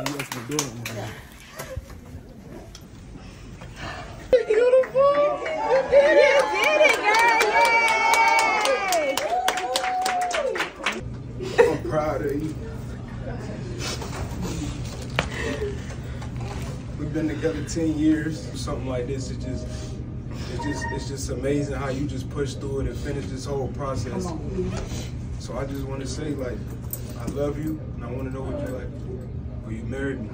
We've been together 10 years. Something like this is just amazing how you just push through it and finish this whole process. So I just want to say, like, I love you, and I want to know what you like. Will you marry me?